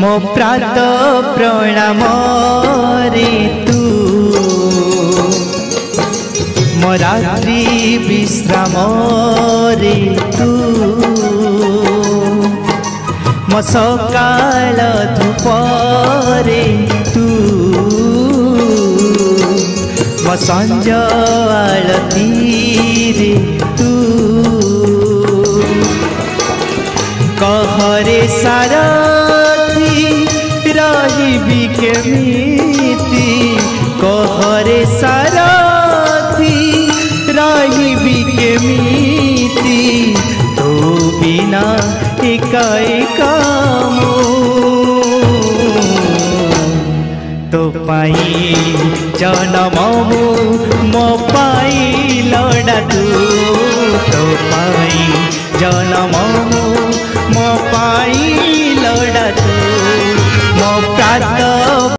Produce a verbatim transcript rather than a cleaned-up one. मो प्रात प्रणाम रे तू मो रात्रि विश्राम रे तू मो सकाळ धूप रे तू मो संज आळती रे तू कह रे सारा रही केमिति कह रे सारथी रही केमिति तो बिना एकाए काम तो पाई जनम मो पाई लड़ा तू तो पाई जनम मो पाई लड़ा तू मो प्रात